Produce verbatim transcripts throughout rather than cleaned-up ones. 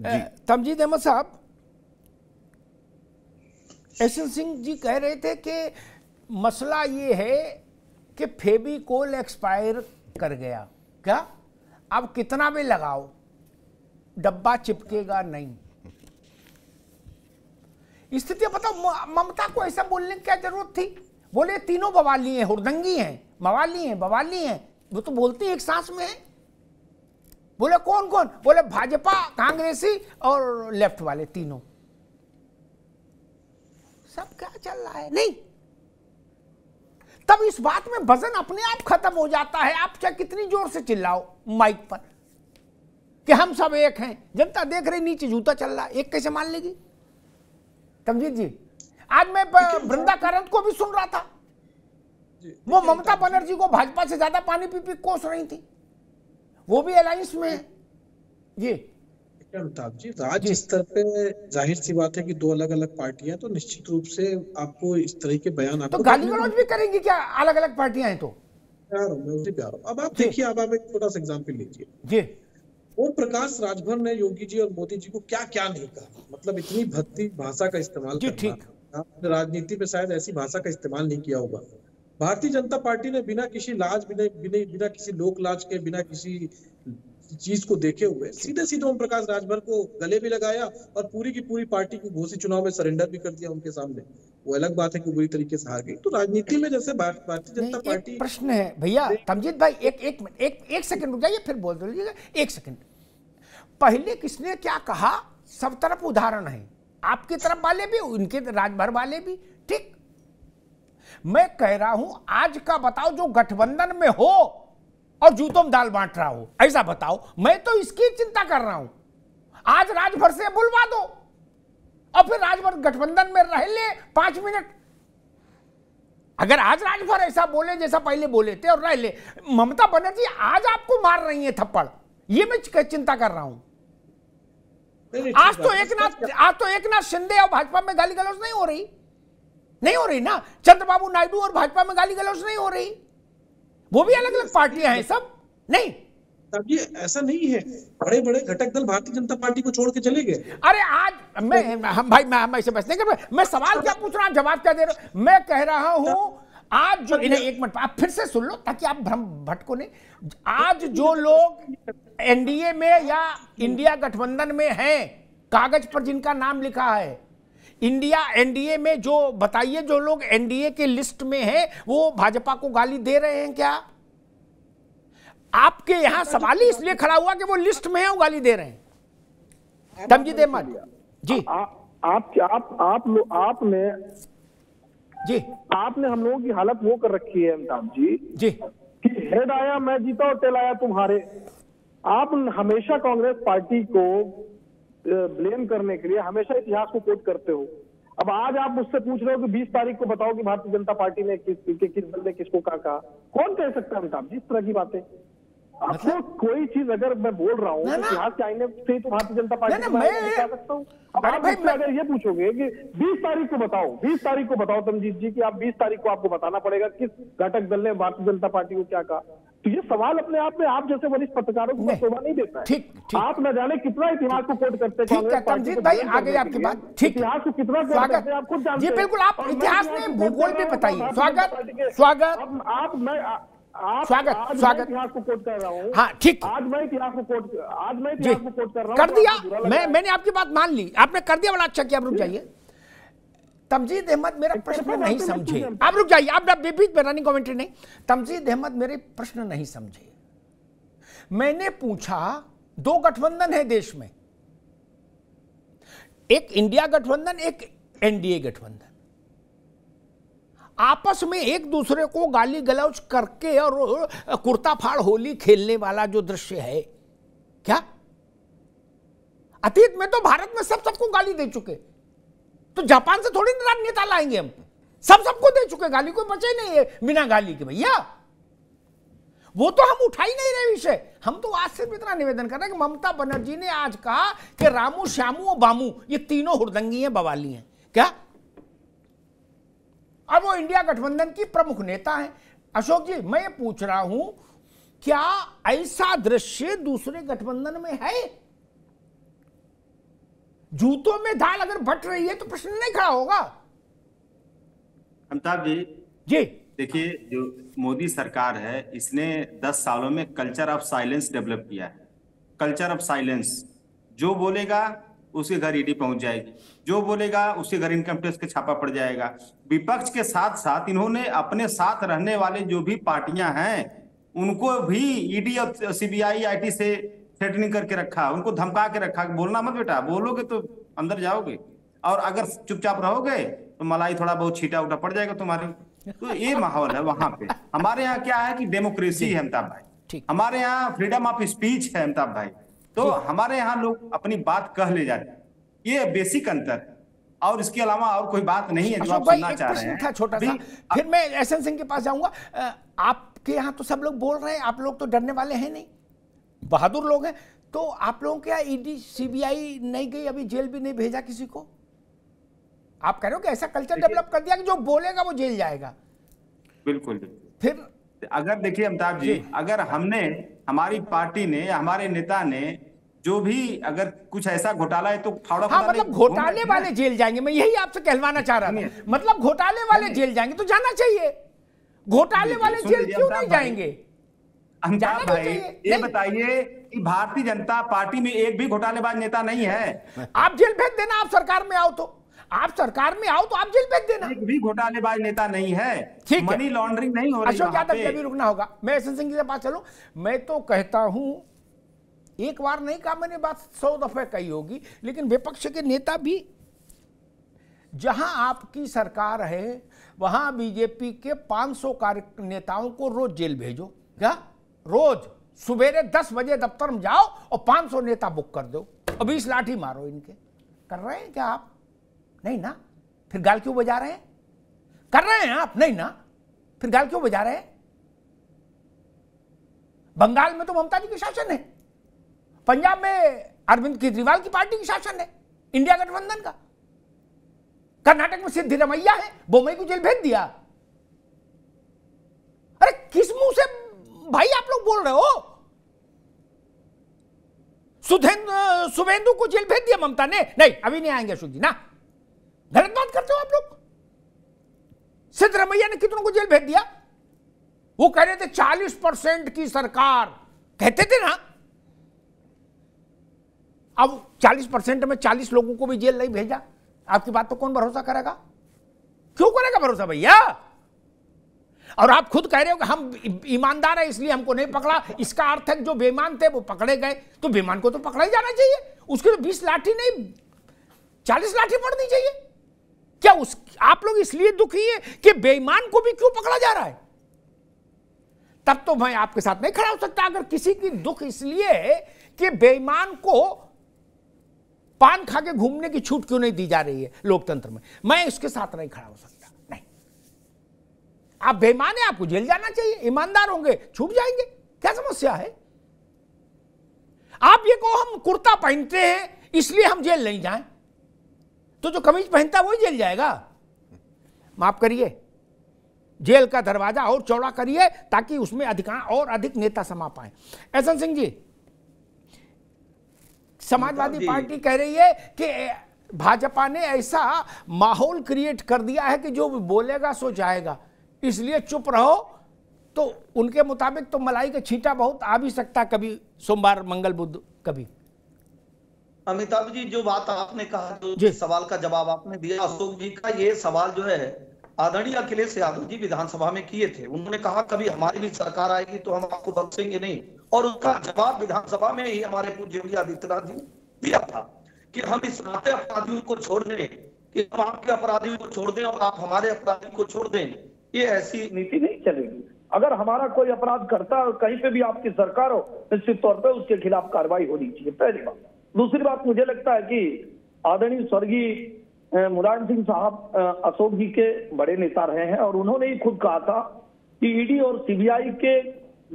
तमजीद अहमद साहब, S N Singh जी कह रहे थे कि मसला ये है कि फेविकोल एक्सपायर कर गया, क्या आप कितना भी लगाओ डब्बा चिपकेगा नहीं। स्थिति बताओ, ममता को ऐसा बोलने की क्या जरूरत थी? बोले तीनों बवाली हैं, हुरदंगी हैं, मवाली हैं, बवाली हैं, वो तो बोलती एक सांस में है। बोले कौन कौन? बोले भाजपा, कांग्रेसी और लेफ्ट वाले तीनों। सब क्या चल रहा है? नहीं, तब इस बात में वजन अपने आप खत्म हो जाता है। आप चाहे कितनी जोर से चिल्लाओ माइक पर कि हम सब एक हैं, जनता देख रही नीचे जूता चल रहा है, एक कैसे मान लेगी? तमजीत जी, आज मैं वृंदा करण को भी सुन रहा था, वो ममता बनर्जी को भाजपा से ज्यादा पानी पी पी कोस रही थी, वो भी अलायंस में है। जी अमिताभ जी, राज्य स्तर पे जाहिर सी बात है कि दो अलग अलग पार्टियां, तो निश्चित रूप से आपको इस तरह के बयान तो गाली गलौज भी करेंगी क्या? अलग अलग पार्टियां हैं तो प्यार। अब आप देखिए, अब आप एक छोटा सा एग्जाम्पल लीजिए जी, ओम प्रकाश राजभर ने योगी जी और मोदी जी को क्या क्या नहीं कहा, मतलब इतनी भद्दी भाषा का इस्तेमाल, ठीक राजनीति में शायद ऐसी भाषा का इस्तेमाल नहीं किया होगा। भारतीय जनता पार्टी ने बिना किसी लाज, बिना बिना बिना किसी लोक लाज के, बिना किसी चीज को देखे हुए सीधे सीधे ओम प्रकाश राजभर को गले भी लगाया और पूरी की पूरी पार्टी को घोषित चुनाव में सरेंडर भी कर दिया उनके सामने। वो अलग बात है कि बुरी तरीके से हार गई। तो राजनीति में जैसे भारतीय जनता पार्टी, प्रश्न है भैया तमजीत भाई, एक एक एक एक सेकंड रुक जाइए, फिर बोल दीजिएगा एक सेकंड। पहले किसने क्या कहा, सब तरफ उदाहरण है, आपकी तरफ वाले भी, उनके राजभर वाले भी। ठीक, मैं कह रहा हूं आज का बताओ जो गठबंधन में हो और जूतों में दाल बांट रहा हो, ऐसा बताओ। मैं तो इसकी चिंता कर रहा हूं, आज राजभर से बुलवा दो और फिर राजभर गठबंधन में रह ले पांच मिनट। अगर आज राजभर ऐसा बोले जैसा पहले बोले थे और रह ले, ममता बनर्जी आज आपको मार रही है थप्पड़, ये मैं चिंता कर रहा हूं। आज तो एक नाथ आज तो एक नाथ शिंदे और भाजपा में गाली गलौज नहीं हो रही, नहीं हो रही ना? चंद्रबाबू नायडू और भाजपा में गाली गलौज नहीं हो रही, वो भी अलग अलग पार्टियां हैं सब। नहीं तब ये ऐसा नहीं है, बड़े बड़े घटक दल भारतीय जनता पार्टी को छोड़ के चले गए। अरे आज मैं हम भाई मैं हम ऐसे बचने के, मैं सवाल क्या पूछ रहा हूँ, जवाब क्या दे रहा हूँ। मैं कह रहा हूँ आज जो इन्हें एक मिनट आप फिर से सुन लो ताकि आप भ्रम भटको नहीं। आज जो लोग एनडीए में या इंडिया गठबंधन में हैं, कागज पर जिनका नाम लिखा है इंडिया एनडीए में, जो बताइए जो लोग एनडीए के लिस्ट में हैं वो भाजपा को गाली दे रहे हैं क्या? आपके यहां सवाल ही इसलिए खड़ा हुआ कि वो लिस्ट में है, वो गाली दे रहे हैं। तमजीद अहमद जी, आ, आप आप आप लो, आपने जी आपने हम लोगों की हालत वो कर रखी है अमिताभ जी जी कि हेड आया मैं जीता और टेल आया तुम्हारे। आप हमेशा कांग्रेस पार्टी को ब्लेम करने के लिए हमेशा इतिहास को कोट करते हो। अब आज आप मुझसे पूछ रहे हो कि बीस तारीख को बताओ कि भारतीय जनता पार्टी ने किस के किस दल ने किसको क्या कहा। कौन कह सकता है अमिताभ जी इस तरह की बातें? आपको कोई चीज अगर मैं बोल रहा हूँ इतिहास के आईने से तो भारतीय जनता पार्टी में कह सकता हूँ। अब अगर ये पूछोगे कि बीस तारीख को बताओ, बीस तारीख को बताओ तमजीत जी कि आप बीस तारीख को आपको बताना पड़ेगा किस घटक दल ने भारतीय जनता पार्टी को क्या कहा, तो ये सवाल अपने आप में आप जैसे वरिष्ठ पत्रकारों को शोभा नहीं देता है। ठीक, ठीक, आप न जाने कितना इतिहास को कोट करते हैं। तमजीत भाई आगे आपकी बात, ठीक, इतिहास को कितना स्वागत आप खुद जानते हैं। बिल्कुल, आप इतिहास में भूगोल में बताइए। स्वागत स्वागत आप मैं आप स्वागत स्वागत इतिहास को कोट कर रहा हूँ। हाँ ठीक, आज मैं इतिहास को कोट आज मैं इतिहास को कोट कर रहा हूँ। कर दिया, मैं मैंने आपकी बात मान ली, आपने कर दिया, बड़ा अच्छा किया। आप रुक जाइए तमजीद अहमद, मेरा प्रश्न नहीं समझे। आप रुक जाइए, आप बीच में रनिंग कमेंट्री नहीं। तमजीद अहमद मेरे प्रश्न नहीं समझे। मैंने पूछा दो गठबंधन है देश में, एक इंडिया गठबंधन, एक एनडीए गठबंधन। आपस में एक दूसरे को गाली गलौज करके और कुर्ता फाड़ होली खेलने वाला जो दृश्य है, क्या अतीत में तो भारत में सब सबको गाली दे चुके, तो जापान से थोड़ी राजनेता लाएंगे हम। सब सबको दे चुके गाली, कोई बचे नहीं है बिना गाली के। भैया वो तो हम उठा ही नहीं रहे विषय। हम तो आज सिर्फ इतना निवेदन कर रहे हैं कि ममता बनर्जी ने आज कहा कि रामू श्यामू और बामू ये तीनों हुरदंगी हैं, बवाली हैं, क्या? अब वो इंडिया गठबंधन की प्रमुख नेता हैं। अशोक जी, मैं पूछ रहा हूं क्या ऐसा दृश्य दूसरे गठबंधन में है? जूतों में धाल अगर बट रही है तो प्रश्न नहीं खड़ा होगा। अमिताभ जी जी देखिए, जो मोदी सरकार है इसने दस सालों में कल्चर ऑफ साइलेंस डेवलप किया है। कल्चर ऑफ साइलेंस, जो बोलेगा उसके घर ईडी पहुंच जाएगी, जो बोलेगा उसके घर इनकम टैक्स के छापा पड़ जाएगा। विपक्ष के साथ साथ इन्होंने अपने साथ रहने वाले जो भी पार्टियां हैं उनको भी ईडी और सीबीआई आईटी से थ्रेटनिंग करके रखा, उनको धमका के रखा, बोलना मत बेटा, बोलोगे तो अंदर जाओगे और अगर चुपचाप रहोगे तो मलाई थोड़ा बहुत छीटा उठा पड़ जाएगा तुम्हारे। तो ये माहौल है वहां पे। हमारे यहाँ क्या है कि डेमोक्रेसी है अमिताभ भाई, हमारे यहाँ फ्रीडम ऑफ स्पीच है अमिताभ भाई, तो हमारे यहाँ लोग अपनी बात कह ले जाते हैं। ये बेसिक अंतर है और इसके अलावा और कोई बात नहीं है जो आप सुनना चाह रहे हैं। छोटा सा फिर मैं एस एन सिंह के पास जाऊंगा। आपके यहाँ तो सब लोग बोल रहे हैं, आप लोग तो डरने वाले हैं नहीं, बहादुर लोग हैं, तो आप लोगों के यहाँ ईडी सीबीआई नहीं गई, अभी जेल भी नहीं भेजा किसी को। आप कह रहे हो कि ऐसा कल्चर डेवलप कर दिया कि जो बोलेगा वो जेल जाएगा। बिल्कुल। फिर अगर देखिए अमिताभ जी, अगर हमने हमारी पार्टी ने हमारे नेता ने जो भी अगर कुछ ऐसा घोटाला है तो थोड़ा हाँ, मतलब घोटाले वाले जेल जाएंगे। मैं यही आपसे कहलवाना चाह रहा था, मतलब घोटाले वाले जेल जाएंगे तो जाना चाहिए, घोटाले वाले जेल क्यों नहीं जाएंगे? अमिताभ भाई ये बताइए कि भारतीय जनता पार्टी में एक भी घोटालेबाज नेता नहीं है। आप जेल भेज देना, आप सरकार में आओ तो आप सरकार में आओ तो आप जेल भेज देना। एक भी घोटालेबाज नेता नहीं है, मनी लॉन्ड्रिंग नहीं हो रही। अशोक यादव के भी रुकना होगा। मैं एस एन सिंह जी से बात चलूं, मैं तो कहता हूं एक बार नहीं कहा, मैंने बात सौ दफे कही होगी, लेकिन विपक्ष के नेता भी, जहां आपकी सरकार है वहां बीजेपी के पाँच सौ कार्य नेताओं को रोज जेल भेजो। क्या रोज सुबेरे दस बजे दफ्तर में जाओ और पाँच सौ नेता बुक कर दो और बीस लाठी मारो इनके। कर रहे हैं क्या आप? नहीं ना। फिर गाल क्यों बजा रहे हैं? कर रहे हैं आप? नहीं ना। फिर गाल क्यों बजा रहे हैं? बंगाल में तो ममता जी की शासन है, पंजाब में अरविंद केजरीवाल की पार्टी की शासन है, इंडिया गठबंधन का, कर्नाटक में सिद्धरमैया है, बोम्बई को जेल भेज दिया। अरे किस मुंह से भाई आप लोग बोल रहे हो? शुभेंदु को जेल भेज दिया ममता ने। नहीं, अभी नहीं आएंगे अशोक जी ना, गलत बात करते हो आप लोग। सिद्धरमैया ने कितनों को जेल भेज दिया? वो कह रहे थे चालीस परसेंट की सरकार, कहते थे ना। अब चालीस परसेंट में चालीस लोगों को भी जेल नहीं भेजा। आपकी बात तो कौन भरोसा करेगा? क्यों करेगा भरोसा भैया? और आप खुद कह रहे हो कि हम ईमानदार है इसलिए हमको नहीं पकड़ा। इसका अर्थ है जो बेईमान थे वो पकड़े गए, तो बेईमान को तो पकड़ा ही जाना चाहिए। उसके तो बीस लाठी नहीं चालीस लाठी पड़नी चाहिए। क्या उस आप लोग इसलिए दुखी है कि बेईमान को भी क्यों पकड़ा जा रहा है? तब तो मैं आपके साथ नहीं खड़ा हो सकता। अगर किसी की दुख इसलिए है कि बेईमान को पान खा के घूमने की छूट क्यों नहीं दी जा रही है लोकतंत्र में, मैं इसके साथ नहीं खड़ा हो सकता। नहीं, आप बेईमान है, आपको जेल जाना चाहिए। ईमानदार होंगे छूट जाएंगे, क्या समस्या है? आप ये कहो हम कुर्ता पहनते हैं इसलिए हम जेल नहीं जाए, तो जो कमीज पहनता है वही जेल जाएगा? माफ करिए, जेल का दरवाजा और चौड़ा करिए ताकि उसमें अधिकांश और अधिक नेता समा पाए। S N Singh ji, Samajwadi Party कह रही है कि भाजपा ने ऐसा माहौल क्रिएट कर दिया है कि जो बोलेगा सो जाएगा, इसलिए चुप रहो। तो उनके मुताबिक तो मलाई का छींटा बहुत आ भी सकता, कभी सोमवार मंगल बुध कभी। अमिताभ जी, जो बात आपने कहा, जो सवाल का जवाब आपने दिया अशोक जी का, ये सवाल जो है आदरणीय अखिलेश यादव जी विधानसभा में किए थे। उन्होंने कहा कभी हमारी भी सरकार आएगी तो हम आपको बख्शेंगे नहीं, और उसका जवाब विधानसभा में ही हमारे पूज्य योगी आदित्यनाथ जी दिया था कि हम इस नाते अपराधियों को छोड़ दें, कि हम आपके अपराधियों को छोड़ दें और आप हमारे अपराधियों को छोड़ दें, ये ऐसी नीति नहीं चलेगी। अगर हमारा कोई अपराध करता है और कहीं पे भी आपकी सरकार हो, निश्चित तौर पर उसके खिलाफ कार्रवाई होनी चाहिए, पहली बात। दूसरी बात, मुझे लगता है कि आदरणीय स्वर्गीय मुलायम सिंह साहब अशोक जी के बड़े नेता रहे हैं और उन्होंने ही खुद कहा था कि ईडी और सीबीआई के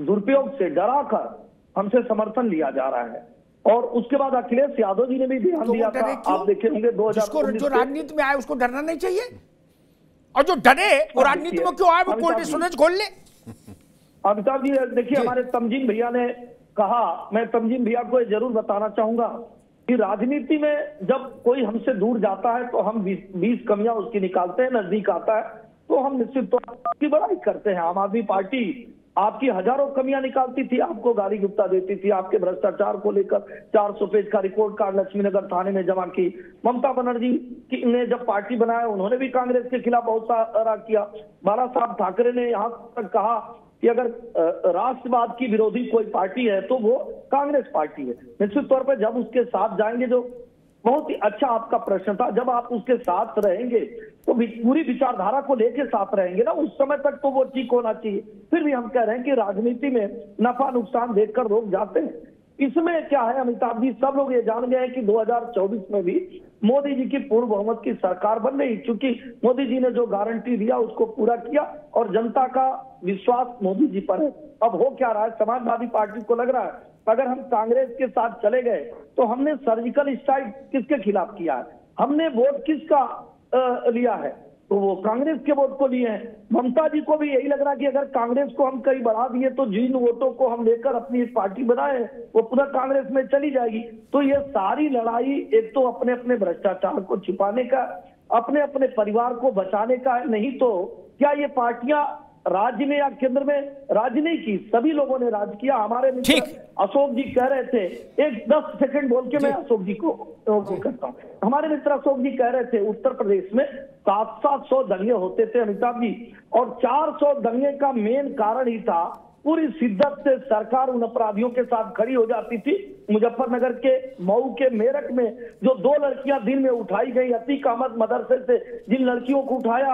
दुरुपयोग से डराकर हमसे समर्थन लिया जा रहा है। और उसके बाद अखिलेश यादव जी ने भी ध्यान दिया था, आप देखे होंगे दो हजार जो राजनीति में आए उसको डरना नहीं चाहिए, और जो डरे वो राजनीति में क्यों आए, वो कोल्ड स्टोरेज खोल ले। अमिताभ जी देखिए, हमारे तमजीद भैया ने कहा, मैं तमजीद भैया को जरूर बताना चाहूंगा कि राजनीति में जब कोई हमसे दूर जाता है तो हम बीस कमियां उसकी निकालते हैं, नजदीक आता है तो हम निश्चित तौर पर आपकी बड़ाई करते हैं। आम आदमी पार्टी आपकी हजारों कमियां निकालती थी, आपको गाली गुप्ता देती थी, आपके भ्रष्टाचार को लेकर चार सौ पेज का रिपोर्ट कार्ड लक्ष्मीनगर थाने में जमा की। ममता बनर्जी ने जब पार्टी बनाया उन्होंने भी कांग्रेस के खिलाफ बहुत सारा किया। बाला साहब ठाकरे ने यहाँ तक कहा कि अगर राष्ट्रवाद की विरोधी कोई पार्टी है तो वो कांग्रेस पार्टी है। निश्चित तौर पर जब उसके साथ जाएंगे, जो बहुत ही अच्छा आपका प्रश्न था, जब आप उसके साथ रहेंगे तो पूरी विचारधारा को लेके साथ रहेंगे ना, उस समय तक तो वो ठीक होना चाहिए। फिर भी हम कह रहे हैं कि राजनीति में नफा नुकसान देखकर लोग जाते हैं। इसमें क्या है अमिताभ जी, सब लोग ये जान गए हैं कि दो हज़ार चौबीस में भी मोदी जी की पूर्व बहुमत की सरकार बन रही, क्योंकि मोदी जी ने जो गारंटी दिया उसको पूरा किया और जनता का विश्वास मोदी जी पर है। अब हो क्या रहा है, समाजवादी पार्टी को लग रहा है अगर हम कांग्रेस के साथ चले गए तो हमने सर्जिकल स्ट्राइक किसके खिलाफ किया है, हमने वोट किसका लिया है, तो वो कांग्रेस के वोट को लिए हैं। ममता जी को भी यही लग रहा कि अगर कांग्रेस को हम कहीं बढ़ा दिए तो जिन वोटों को हम लेकर अपनी एक पार्टी बनाए वो पूरा कांग्रेस में चली जाएगी। तो ये सारी लड़ाई एक तो अपने अपने भ्रष्टाचार को छिपाने का, अपने अपने परिवार को बचाने का है। नहीं तो क्या ये पार्टियां राज्य में या केंद्र में राज नहीं की, सभी लोगों ने राज किया। हमारे मित्र अशोक जी कह रहे थे, एक दस सेकंड बोल के मैं अशोक जी को करता हूँ, हमारे मित्र अशोक जी कह रहे थे उत्तर प्रदेश में सात सात सौ दंगे होते थे अमिताभ जी, और चार सौ दंगे का मेन कारण ही था पूरी शिद्दत से सरकार उन अपराधियों के साथ खड़ी हो जाती थी। मुजफ्फरनगर के मऊ के मेरठ में जो दो लड़कियां दिन में उठाई गई, अतीक अहमद मदरसे से जिन लड़कियों को उठाया,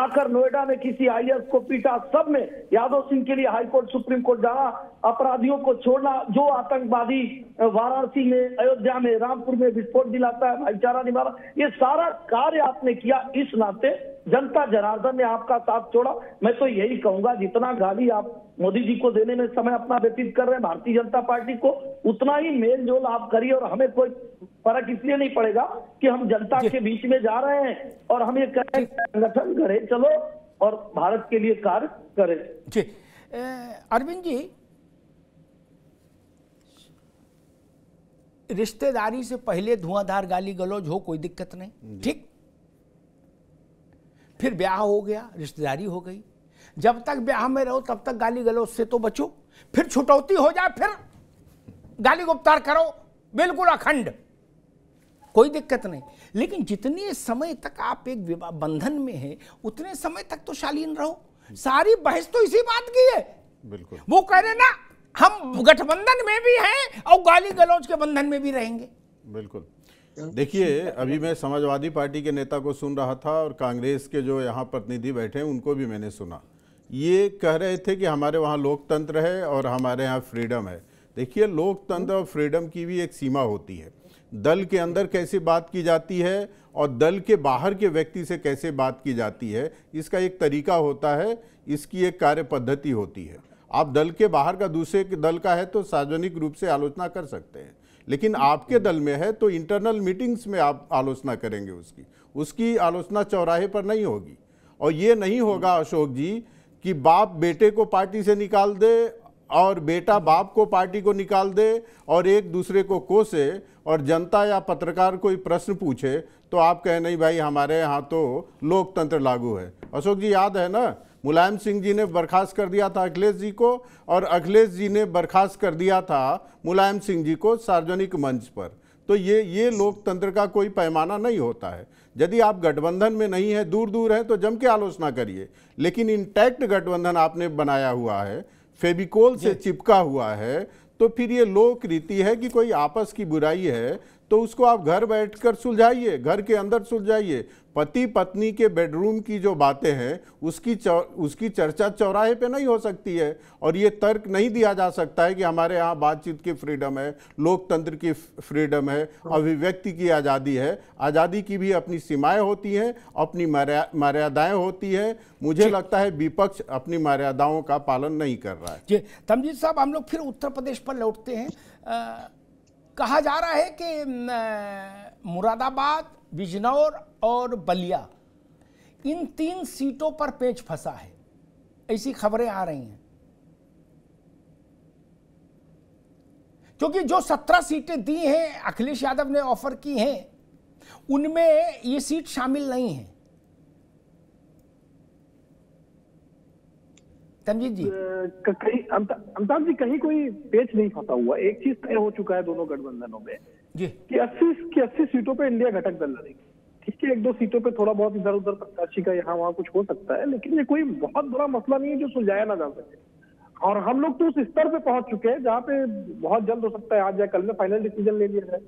आकर नोएडा में किसी आईएएस को पीटा, सब में यादव सिंह के लिए हाईकोर्ट सुप्रीम कोर्ट जाना, अपराधियों को छोड़ना। जो आतंकवादी वाराणसी में, अयोध्या में, रामपुर में विस्फोट दिलाता है, भाईचारा निभाना, ये सारा कार्य आपने किया। इस नाते जनता जनार्दन ने आपका साथ छोड़ा। मैं तो यही कहूंगा जितना गाली आप मोदी जी को देने में समय अपना व्यतीत कर रहे हैं, भारतीय जनता पार्टी को उतना ही मेल जोल आप करिए, और हमें कोई फर्क इसलिए नहीं पड़ेगा कि हम जनता के बीच में जा रहे हैं और हम ये करें, संगठन करें, चलो और भारत के लिए कार्य करें। जी अरविंद जी, रिश्तेदारी से पहले धुआंधार गाली गलौज हो कोई दिक्कत नहीं, ठीक, फिर ब्याह हो गया, रिश्तेदारी हो गई, जब तक ब्याह में रहो तब तक गाली गलौज से तो बचो, फिर छुटौती हो जाए फिर गाली गुप्तार करो, बिल्कुल अखंड, कोई दिक्कत नहीं। लेकिन जितने समय तक आप एक विवाह बंधन में हैं उतने समय तक तो शालीन रहो। सारी बहस तो इसी बात की है, बिल्कुल, वो कह रहे ना हम गठबंधन में भी हैं और गाली गलौज के बंधन में भी रहेंगे, बिल्कुल। देखिए अभी मैं समाजवादी पार्टी के नेता को सुन रहा था और कांग्रेस के जो यहाँ प्रतिनिधि बैठे हैं उनको भी मैंने सुना, ये कह रहे थे कि हमारे वहाँ लोकतंत्र है और हमारे यहाँ फ्रीडम है। देखिए लोकतंत्र और फ्रीडम की भी एक सीमा होती है, दल के अंदर कैसे बात की जाती है और दल के बाहर के व्यक्ति से कैसे बात की जाती है, इसका एक तरीका होता है, इसकी एक कार्य पद्धति होती है। आप दल के बाहर का दूसरे दल का है तो सार्वजनिक रूप से आलोचना कर सकते हैं, लेकिन आपके दल में है तो इंटरनल मीटिंग्स में आप आलोचना करेंगे, उसकी उसकी आलोचना चौराहे पर नहीं होगी। और ये नहीं होगा अशोक जी कि बाप बेटे को पार्टी से निकाल दे और बेटा बाप को पार्टी को निकाल दे और एक दूसरे को कोसे, और जनता या पत्रकार कोई प्रश्न पूछे तो आप कहें नहीं भाई हमारे यहाँ तो लोकतंत्र लागू है। अशोक जी याद है ना, मुलायम सिंह जी ने बर्खास्त कर दिया था अखिलेश जी को और अखिलेश जी ने बर्खास्त कर दिया था मुलायम सिंह जी को सार्वजनिक मंच पर। तो ये ये लोकतंत्र का कोई पैमाना नहीं होता है। यदि आप गठबंधन में नहीं है, दूर दूर है, तो जम के आलोचना करिए, लेकिन इंटैक्ट गठबंधन आपने बनाया हुआ है, फेविकोल से चिपका हुआ है, तो फिर ये लोक रीति है कि कोई आपस की बुराई है तो उसको आप घर बैठकर सुलझाइए, घर के अंदर सुलझाइए। पति पत्नी के बेडरूम की जो बातें हैं उसकी उसकी चर्चा चौराहे पे नहीं हो सकती है, और ये तर्क नहीं दिया जा सकता है कि हमारे यहाँ बातचीत की फ्रीडम है, लोकतंत्र की फ्रीडम है, अभिव्यक्ति की आज़ादी है। आज़ादी की भी अपनी सीमाएं होती हैं, अपनी मर्यादाएं होती हैं। मुझे लगता है विपक्ष अपनी मर्यादाओं का पालन नहीं कर रहा है। जी तमजीद साहब, हम लोग फिर उत्तर प्रदेश पर लौटते हैं। आ, कहा जा रहा है कि मुरादाबाद, बिजनौर और बलिया, इन तीन सीटों पर पेच फंसा है, ऐसी खबरें आ रही हैं। क्योंकि जो सत्रह सीटें दी हैं अखिलेश यादव ने ऑफर की हैं, उनमें ये सीट शामिल नहीं है। तमजीद जी, कहीं अमिताभ जी कहीं कोई पेच नहीं फंसा हुआ। एक चीज तय हो चुका है दोनों गठबंधनों में जी कि अस्सी की अस्सी सीटों पे इंडिया घटक दल लड़ेगी। ठीक है, एक दो सीटों पे थोड़ा बहुत इधर उधर प्रत्याशी का यहाँ वहाँ कुछ हो सकता है, लेकिन ये कोई बहुत बड़ा मसला नहीं है जो सुलझाया ना जा सके। और हम लोग तो उस स्तर पे पहुंच चुके हैं जहाँ पे बहुत जल्द हो सकता है आज या कल में फाइनल डिसीजन ले लिया जाए।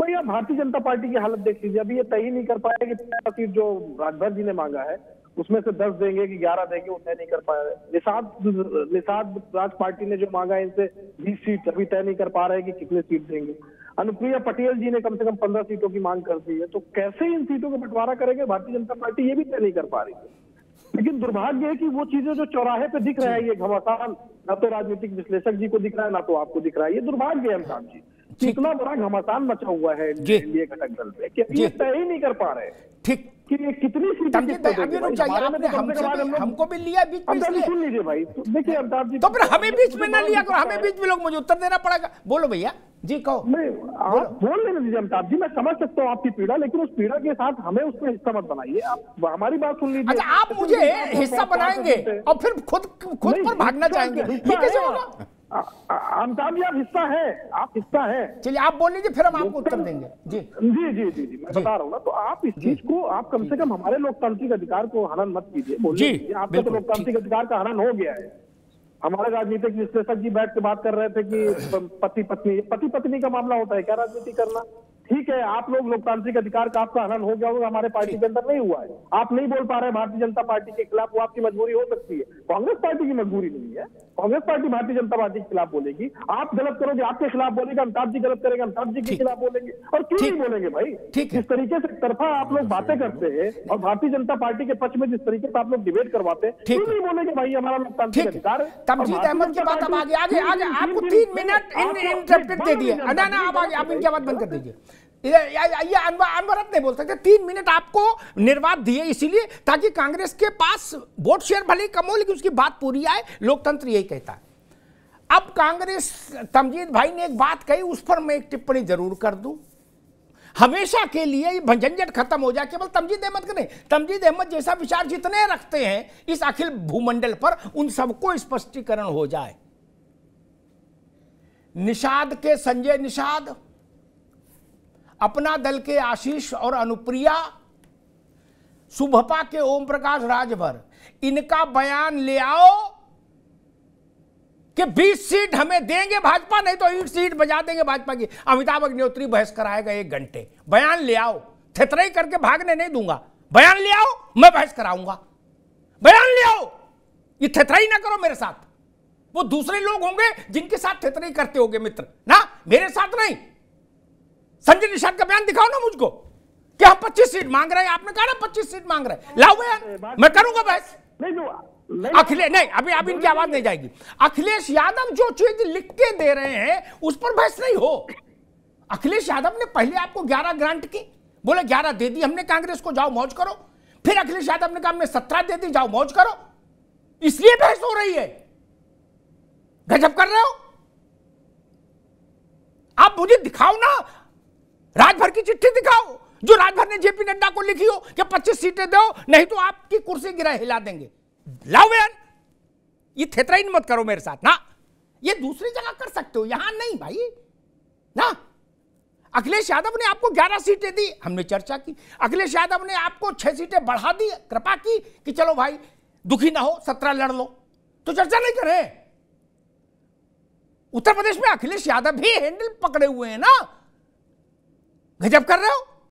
वही आप भारतीय जनता पार्टी की हालत देख लीजिए, अभी ये तय ही नहीं कर पाया कि सीट जो राजभर जी ने मांगा है उसमें से दस देंगे कि ग्यारह देंगे, उतना नहीं कर पाया। निषाद निषाद राज पार्टी ने जो मांगा है इनसे बीस सीट, अभी तय नहीं कर पा रहे कि कितने सीट देंगे। अनुप्रिया पटेल जी ने कम से कम पंद्रह सीटों की मांग कर दी है। तो कैसे इन सीटों का बंटवारा करेंगे भारतीय जनता पार्टी, ये भी तय नहीं कर पा रही है। लेकिन दुर्भाग्य है कि वो चीजें जो चौराहे पे दिख रहा है, ये घमासान ना तो राजनीतिक विश्लेषक जी को दिख रहा है ना तो आपको दिख रहा है। ये दुर्भाग्य है अमिताभ जी कि इतना बड़ा घमासान मचा हुआ है इंडिया घटक दल पे कि ये तय ही नहीं कर पा रहे ठीक कि ये कितनी सीटें चाहिए। हमको भी लिया बीच में, सुन लीजिए भाई। देखिए अमिताभ जी, तो फिर हमें बीच में ना लिया करो, हमें बीच में लोग मुझे उत्तर देना पड़ेगा। बोलो भैया जी, कहो। मैं आप बोल लेने दीजिए अमिताभ जी, मैं समझ सकता हूँ आपकी पीड़ा, लेकिन उस पीड़ा के साथ हमें उसमें हिस्सा मत बनाइए। आप हमारी बात सुन लीजिए। अच्छा, आप मुझे हिस्सा बनाएंगे और फिर खुद खुद पर भागना चाहेंगे, ये कैसे होगा? अमिताभ जी आप हिस्सा है, आप हिस्सा है। चलिए आप बोल लीजिए, फिर हम आपको उत्तर देंगे। जी जी जी जी जी मैं बता रहा हूँ ना, तो आप इस चीज को आप कम से कम हमारे लोकतांत्रिक अधिकार को हनन मत कीजिए। बोलिए, आपका तो लोकतांत्रिक अधिकार का हनन हो गया है। हमारे राजनीतिक विश्लेषक जी बैठ के बात कर रहे थे कि पति पत्नी पति पत्नी का मामला होता है क्या राजनीति करना? ठीक है, आप लोग लोकतांत्रिक अधिकार का आपका हनन हो गया होगा, हमारे पार्टी के अंदर नहीं हुआ है। आप नहीं बोल पा रहे भारतीय जनता पार्टी के खिलाफ, वो आपकी मजबूरी हो सकती है, कांग्रेस पार्टी की मजबूरी नहीं है। कांग्रेस पार्टी भारतीय जनता पार्टी के खिलाफ बोलेगी, आप गलत करोगे आपके खिलाफ बोलेगा, अमिताभ जी गलत करेंगे अमिताभ जी के खिलाफ बोलेंगे, और क्यों नहीं बोलेंगे भाई? जिस तरीके से तरफा आप लोग बातें करते हैं और भारतीय जनता पार्टी के पक्ष में जिस तरीके से आप लोग डिबेट करवाते हैं, क्यों नहीं बोलेंगे भाई? हमारा लोकतांत्रिक अधिकार है। तमजीद अहमद की बात अब आगे आगे आगे आपको तीन मिनट इंटरप्टेड दे दिए, आप इनकी आवाज बंद कर दीजिए। अनवरत नहीं बोल सकते, तीन मिनट आपको निर्वाध दिए इसीलिए ताकि कांग्रेस के पास वोट शेयर भले ही कम हो लेकिन उसकी बात पूरी आए, लोकतंत्र यही कहता है। अब कांग्रेस, तमजीद भाई ने एक बात कही उस पर मैं एक टिप्पणी जरूर कर दूं, हमेशा के लिए ये झंझट खत्म हो जाए। केवल तमजीद अहमद का नहीं, तमजीद अहमद जैसा विचार जितने रखते हैं इस अखिल भूमंडल पर उन सबको स्पष्टीकरण हो जाए। निषाद के संजय निषाद, अपना दल के आशीष और अनुप्रिया, सुभपा के ओम प्रकाश राजभर, इनका बयान ले आओ कि बीस सीट हमें देंगे भाजपा, नहीं तो एक सीट बजा देंगे भाजपा की। अमिताभ अग्निहोत्री बहस कराएगा एक घंटे, बयान ले आओ, थेतराई करके भागने नहीं दूंगा, बयान ले आओ, मैं बहस कराऊंगा, बयान ले आओ, ये थेतराई ना करो मेरे साथ। वो दूसरे लोग होंगे जिनके साथ थेतराई करते होंगे मित्र ना, मेरे साथ नहीं। संजय निषाद का बयान दिखाओ ना मुझको कि हम पच्चीस सीट मांग रहे हैं, आपने कहा ना पच्चीस सीट मांग रहे हैं, लाओ बयान, मैं करूंगा बहस। अखिलेश नहीं, अभी अभी इनकी आवाज नहीं जाएगी। अखिलेश यादव जो चीज लिख के दे रहे हैं उस पर बहस नहीं हो। अखिलेश यादव ने पहले आपको ग्यारह ग्रांट की, बोले ग्यारह दे दी हमने कांग्रेस को, जाओ मौज करो। फिर अखिलेश यादव ने कहा हमने सत्रह दे दी, जाओ मौज करो। इसलिए बहस हो रही है, गजब कर रहे हो आप। मुझे दिखाओ ना राजभर की चिट्ठी, दिखाओ जो राजभर ने जेपी नड्डा को लिखी हो कि पच्चीस सीटें दो नहीं तो आपकी कुर्सी गिरा हिला देंगे। लाओ यार, ये थेतराई मत करो मेरे साथ ना, ये दूसरी जगह कर सकते हो, यहां नहीं भाई ना। अखिलेश यादव ने आपको ग्यारह सीटें दी, हमने चर्चा की। अखिलेश यादव ने आपको छह सीटें बढ़ा दी, कृपा की कि चलो भाई दुखी ना हो, सत्रह लड़ लो, तो चर्चा नहीं करे। उत्तर प्रदेश में अखिलेश यादव भी हैंडल पकड़े हुए हैं ना, गजब कर रहे हो।